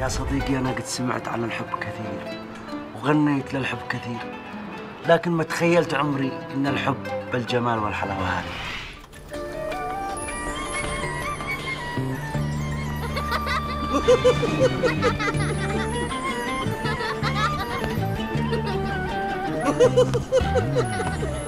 يا صديقي، أنا قد سمعت عن الحب كثير وغنيت للحب كثير، لكن ما تخيلت عمري إن الحب بالجمال والحلاوة هذه.